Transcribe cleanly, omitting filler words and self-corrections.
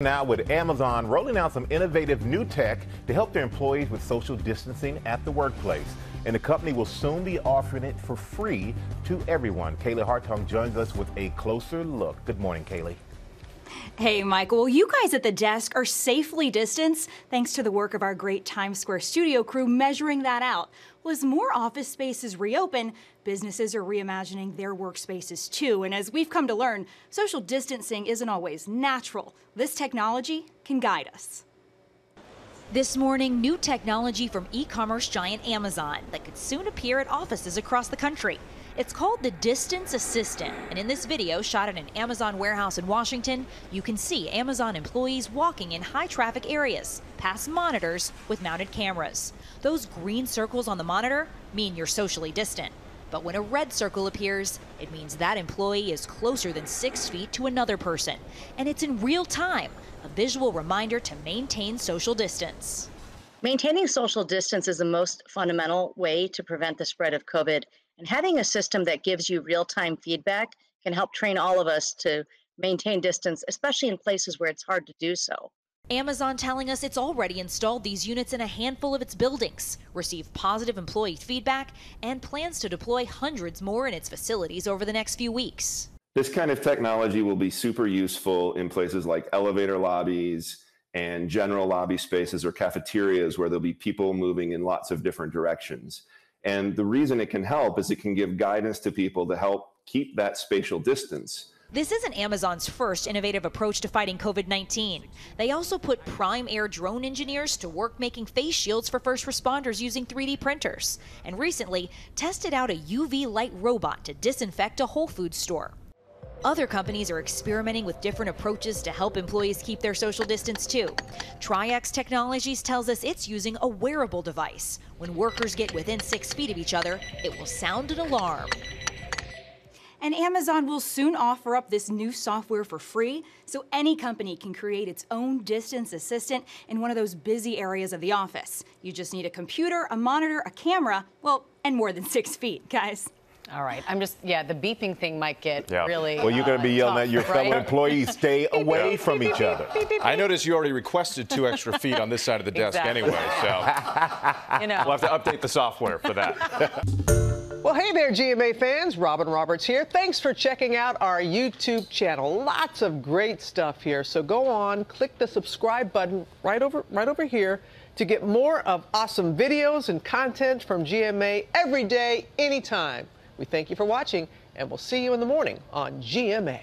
Now with Amazon rolling out some innovative new tech to help their employees with social distancing at the workplace. And the company will soon be offering it for free to everyone. Kaylee Hartung joins us with a closer look. Good morning, Kaylee. Hey, Michael. Well, you guys at the desk are safely distanced thanks to the work of our great Times Square studio crew measuring that out. Well, as more office spaces reopen, businesses are reimagining their workspaces too. And as we've come to learn, social distancing isn't always natural. This technology can guide us. This morning, new technology from e-commerce giant Amazon that could soon appear at offices across the country. It's called the Distance Assistant, and in this video shot at an Amazon warehouse in Washington, you can see Amazon employees walking in high traffic areas past monitors with mounted cameras. Those green circles on the monitor mean you're socially distant, but when a red circle appears, it means that employee is closer than 6 feet to another person, and it's in real time. A visual reminder to maintain social distance. Maintaining social distance is the most fundamental way to prevent the spread of COVID, and having a system that gives you real-time feedback can help train all of us to maintain distance, especially in places where it's hard to do so. Amazon telling us it's already installed these units in a handful of its buildings, received positive employee feedback, and plans to deploy hundreds more in its facilities over the next few weeks. This kind of technology will be super useful in places like elevator lobbies and general lobby spaces or cafeterias where there'll be people moving in lots of different directions. And the reason it can help is it can give guidance to people to help keep that spatial distance. This isn't Amazon's first innovative approach to fighting COVID-19. They also put Prime Air drone engineers to work making face shields for first responders using 3D printers, and recently tested out a UV light robot to disinfect a Whole Foods store. Other companies are experimenting with different approaches to help employees keep their social distance too. Triax Technologies tells us it's using a wearable device. When workers get within 6 feet of each other, it will sound an alarm. And Amazon will soon offer up this new software for free, so any company can create its own distance assistant in one of those busy areas of the office. You just need a computer, a monitor, a camera, well, and more than 6 feet, guys. All right, I'm just, yeah, the beeping thing might get really well, you're going to be yelling tough, at your fellow employees, stay away from each other. I noticed you already requested 2 extra feet on this side of the desk anyway, so we'll have to update the software for that. Well, hey there, GMA fans. Robin Roberts here. Thanks for checking out our YouTube channel. Lots of great stuff here, so go on, click the subscribe button right over here to get more of awesome videos and content from GMA every day, anytime. We thank you for watching, and we'll see you in the morning on GMA.